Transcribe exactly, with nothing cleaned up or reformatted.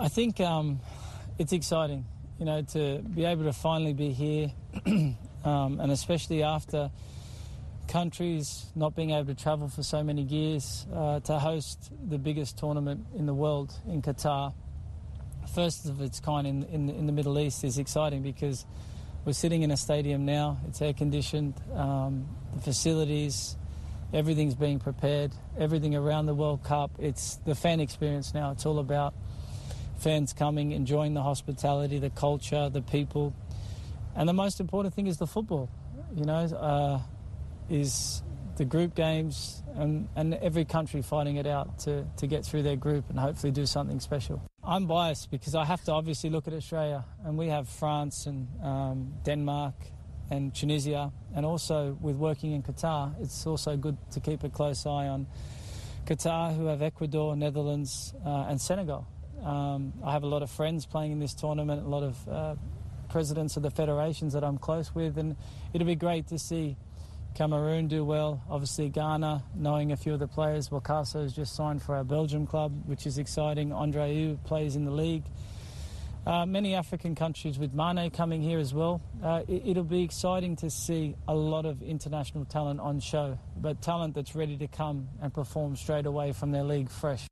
I think um, it's exciting, you know, to be able to finally be here, um, and especially after countries not being able to travel for so many years, uh, to host the biggest tournament in the world in Qatar, first of its kind in, in, in the Middle East, is exciting because we're sitting in a stadium now. It's air-conditioned, um, the facilities, everything's being prepared, everything around the World Cup. It's the fan experience now. It's all about fans coming, enjoying the hospitality, the culture, the people. And the most important thing is the football, you know, uh, is the group games and, and every country fighting it out to, to get through their group and hopefully do something special. I'm biased because I have to obviously look at Australia, and we have France and um, Denmark and Tunisia, and also with working in Qatar, it's also good to keep a close eye on Qatar, who have Ecuador, Netherlands uh, and Senegal. Um, I have a lot of friends playing in this tournament, a lot of uh, presidents of the federations that I'm close with, and it'll be great to see Cameroon do well. Obviously Ghana, knowing a few of the players. Wakaso has just signed for our Belgium club, which is exciting. Andreu plays in the league. Uh, many African countries with Mane coming here as well. Uh, it, it'll be exciting to see a lot of international talent on show, but talent that's ready to come and perform straight away from their league fresh.